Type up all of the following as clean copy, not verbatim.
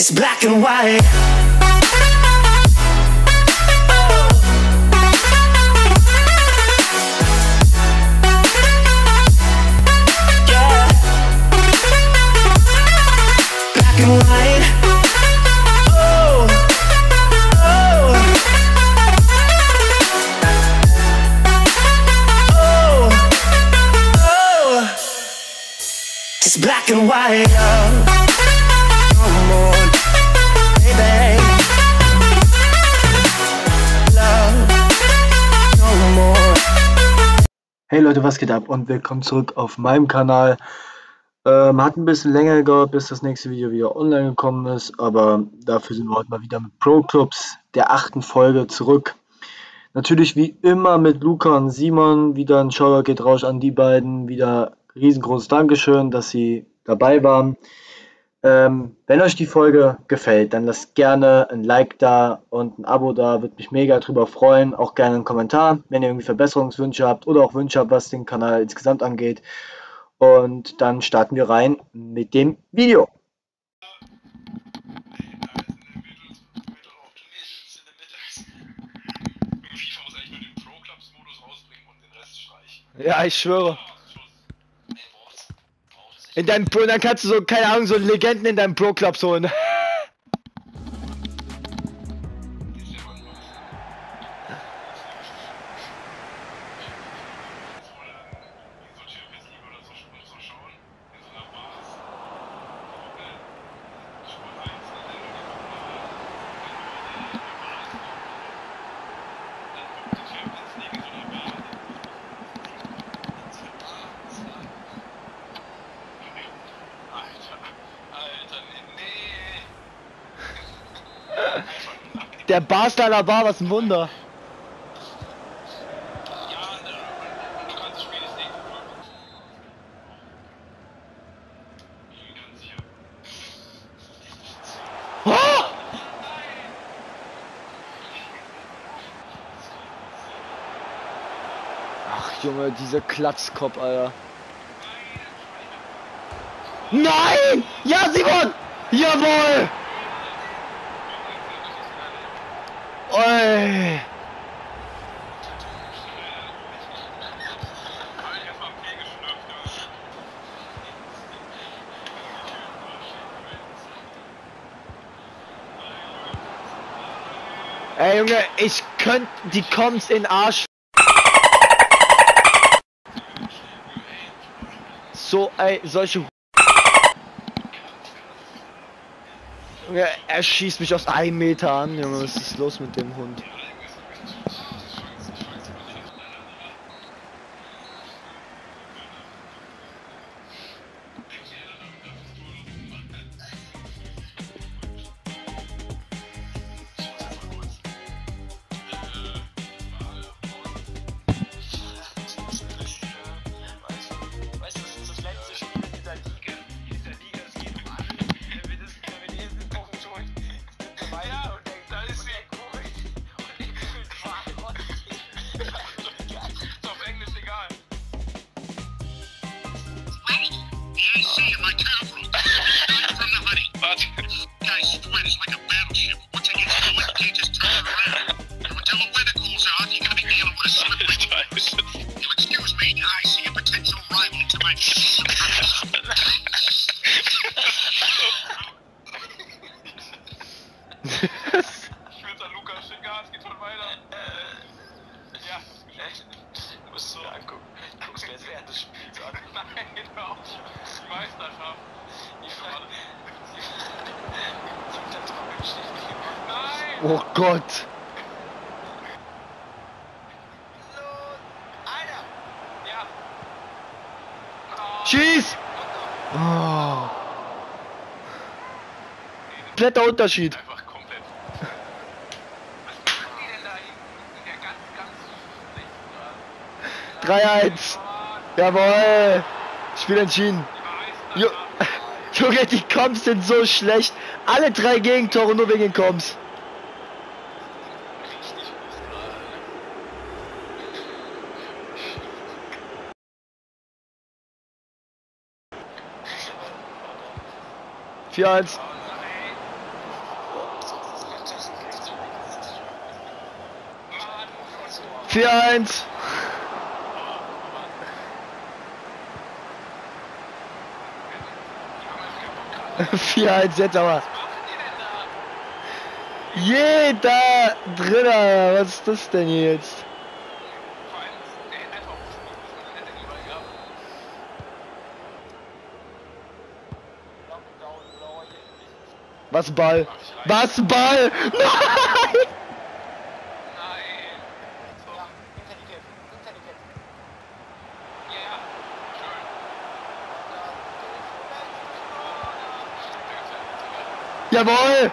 It's black and white. Yeah. Black and white. Oh. Oh. Oh. Oh. It's black and white. Oh. Hey Leute, was geht ab und willkommen zurück auf meinem Kanal. Hat ein bisschen länger gedauert, bis das nächste Video wieder online gekommen ist, aber dafür sind wir heute mal wieder mit Pro Clubs, der 8. Folge, zurück. Natürlich wie immer mit Luca und Simon, wieder ein Shoutout geht raus an die beiden, wieder riesengroßes Dankeschön, dass sie dabei waren. Wenn euch die Folge gefällt, dann lasst gerne ein Like da und ein Abo da, würde mich mega drüber freuen. Auch gerne einen Kommentar, wenn ihr irgendwie Verbesserungswünsche habt oder auch Wünsche habt, was den Kanal insgesamt angeht. Und dann starten wir rein mit dem Video. Ja, ich schwöre. In deinem Pro, dann kannst du so, keine Ahnung, so Legenden in deinem Pro Clubs holen. Der Barsteiner Bar, was ein Wunder. Oh! Ach Junge, dieser Klatschkopf, Alter. Nein! Ja, Simon! Jawohl! Oi. Ey Junge, ich könnte die Koms in Arsch. So, ey, solche. Er schießt mich aus 1 Meter an, Junge, was ist los mit dem Hund? Oh Gott! Schieß! Oh. Kompletter Unterschied! Ganz 3-1! Jawohl! Spiel entschieden! Junge, die Comps sind so schlecht! Alle 3 Gegentore nur wegen den Comps! Ja, 4-1. Jetzt aber. Jeder Dritter. Was ist das denn jetzt? Was Ball? Was Ball? Nein! Jawohl! Wir waren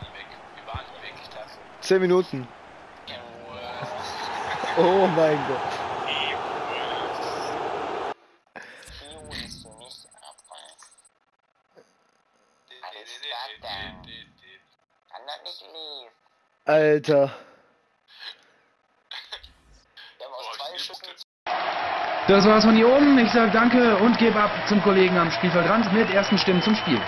nie weg. 10 Minuten. Oh mein Gott. Alter. Das war's von hier oben. Ich sag danke und gebe ab zum Kollegen am Spielfeldrand mit ersten Stimmen zum Spiel.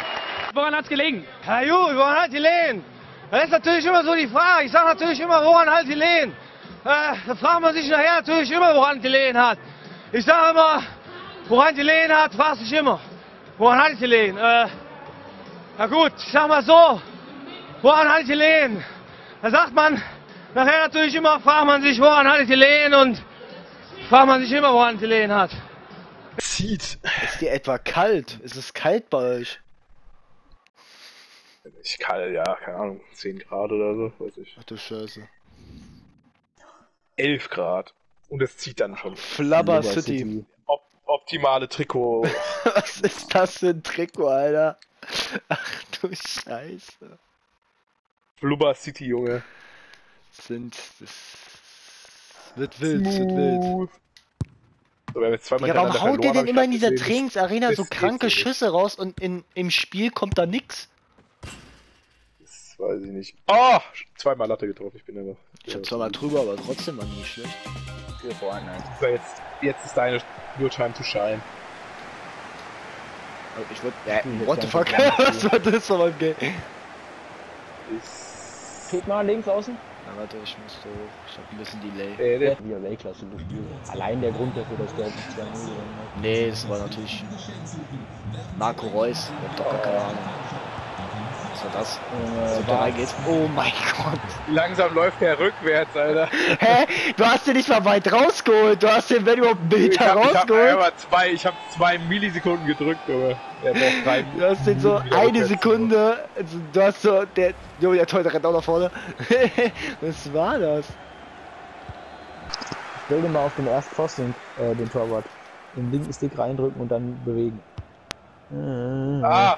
Woran hat's gelegen? Ja, gut, woran hat die Lehen? Das ist natürlich immer so die Frage. Ich sag natürlich immer, woran halt die Lehen? Da fragt man sich nachher natürlich immer, woran die Lehen hat. Ich sage immer, woran die Lehen hat, fragt sich immer. Woran hat die Lehen? Na gut, ich sag mal so, woran hat die Lehen? Da sagt man nachher natürlich immer, fragt man sich, woran hat die Lehen, und fragt man sich immer, woran die Lehen hat. Zieht. Ist dir etwa kalt? Ist es kalt bei euch? Ich kalt, ja, keine Ahnung, 10 Grad oder so, weiß ich. Ach du Scheiße. 11 Grad. Und es zieht dann schon. Flubber City. Optimale Trikot. Was ist das für ein Trikot, Alter? Ach du Scheiße. Flubber City, Junge. Das wird wild, es wird wild. So, wir haben jetzt zweimal warum haut ihr denn immer in dieser Trainingsarena so kranke Schüsse raus und im Spiel kommt da nix? Weiß ich nicht. Oh! 2-mal Latte getroffen, ich bin ja noch. Ich hab 2-mal drüber, aber trotzdem war nicht schlecht. 4-1. So, jetzt ist deine Your Time to Shine. Also ich würde. What the fuck? Was war das aber im Game? Fehlt mal links außen? Na warte, ich muss so. Ich hab ein bisschen Delay. Weltklasse, du Spiel. Allein der Grund dafür, dass der 2-0 gewonnen hat. Nee, das war natürlich Marco Reus. Der hat doch gar keine Ahnung. Was war das? Oh mein Gott. Langsam läuft der rückwärts, Alter. Hä? Du hast den nicht mal weit rausgeholt. Du hast den, wenn überhaupt, einen Meter rausgeholt. Ich hab zwei Millisekunden gedrückt, Junge. Du hast den so eine Sekunde. Also, du hast so. Der Torhüter rennt auch nach vorne. Was war das? Stell dir mal auf den ersten Pfosten den Torwart. Den linken Stick reindrücken und dann bewegen. Ah!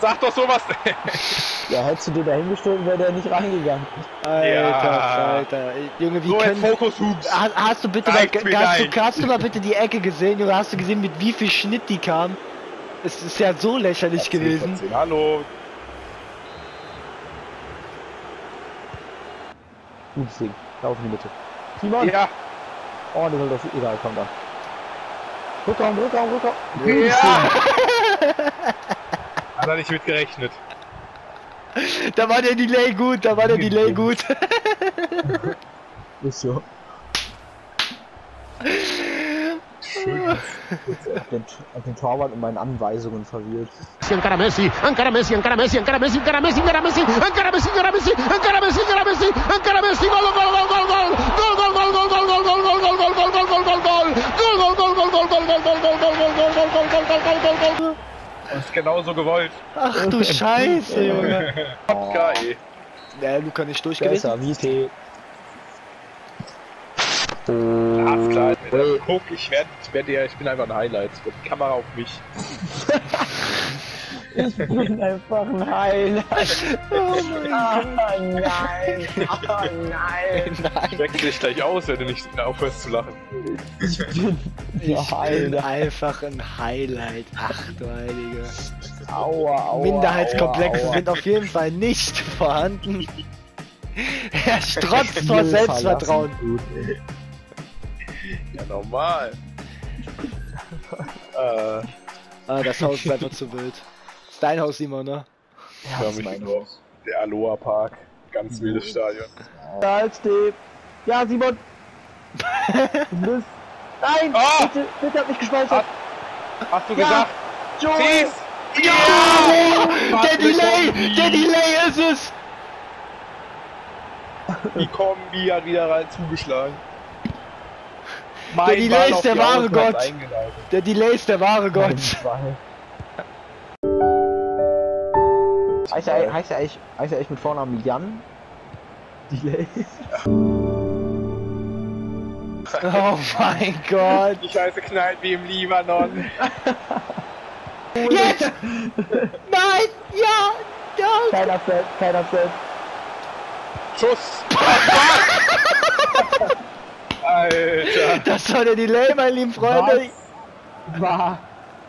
Sag doch sowas! Ja, hättest du dir dahingestellt, wäre der nicht reingegangen. Alter. Junge, wie so können... Hast du mal bitte die Ecke gesehen, Junge? Hast du gesehen, mit wie viel Schnitt die kam? Es ist ja so lächerlich gewesen. 10. Hallo! Gutes Ding. Lauf in die Mitte. Simon! Ja! Oh, der soll doch... Egal, komm da. Rückraum! Ja! Hat er nicht mit gerechnet. Da war der Delay gut. Ist so. Schön. Ich hab den Torwart in meinen Anweisungen verwirrt. Gol! Das ist genauso gewollt. Ach du Scheiße, Junge. Geil. Ja, Luca nicht durchgewinnt. Besser wie Tee. Glasklar. Guck, ich bin einfach ein Highlight. Die Kamera auf mich. Ich bin einfach ein Highlight. Oh nein. Ich wechsle dich gleich aus, wenn du nicht aufhörst zu lachen. Ich bin einfach ein Highlight. Ach du Heilige. Aua. Minderheitskomplexe sind auf jeden Fall nicht vorhanden. Er strotzt vor Selbstvertrauen. Ja, normal. Ah, das Haus ist einfach zu wild. Das ist dein Haus, Simon, ne? Ja, das ist mein Haus. Der Aloha Park. Ganz wildes Stadion. Halt, Steve. Ja, Simon. Du bist... Nein! Oh! Bitte, bitte hab mich gespeichert. Hast du gesagt? Joyce! Ja! Ja! Der Delay! Der Delay ist es! Die Kombi hat wieder rein zugeschlagen. Der Delay ist der wahre Gott! Der Delay ist der wahre Gott! Heißt er eigentlich mit Vornamen Jan? Delay? Oh mein Gott! Die Scheiße knallt wie im Libanon! Jetzt! Nein! Ja! Ja! Kein Abseits! Kein Abseits! Schuss! Alter! Das war der Delay, meine lieben Freunde! War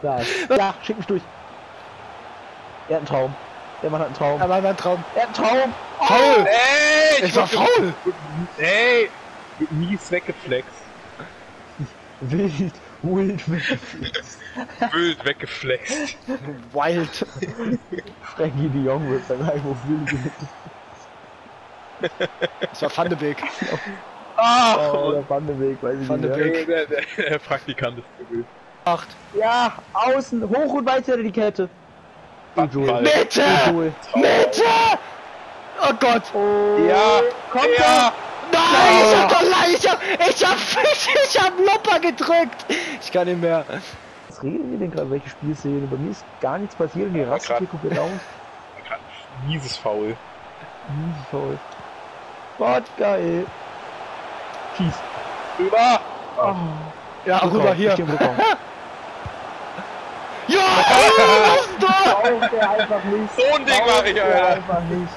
das? Ja, schick mich durch! Er hat einen Traum! Der Mann hat einen Traum! Der Mann hat einen Traum! Er hat einen Traum! Faul! Ey! Es war faul! Ey! Mies weggeflext. Wild weggeflext. Wild weggeflext. Wild. Frankie de Jong wird dann einfach wild weggeflext. Das war Van de Beek. Oh, Van de Beek, weiß ich nicht. Der Praktikant ist gewöhnt. Acht. Ja, außen, hoch und weit hinter die Kette. Mitte! Mitte! Oh Gott! Oh. Ja, komm da! Nein, ich hab doch ich hab Lopper gedrückt! Ich kann nicht mehr. Was reden wir denn gerade? Welche Spielszene? Bei mir ist gar nichts passiert und die Rasse hier guckt aus. Mieses Foul. Mieses Foul. Gott, geil. Schieß. Rüber! Oh. Ja, rüber, rüber hier. Ja! Was ist da? Braucht der einfach nicht. So ein Ding mach ich, Alter. Einfach nicht.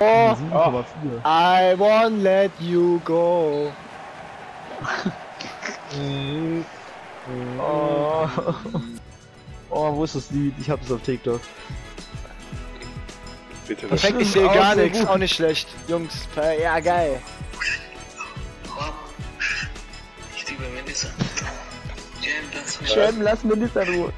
Oh, oh. I won't let you go. Oh. Oh, wo ist das Lied? Ich hab's auf TikTok. Bitte. Perfekt, ich sehe gar nichts. Auch nicht schlecht. Jungs, ja geil. Ich liebe Melissa. Jam, lass Melissa in Ruhe.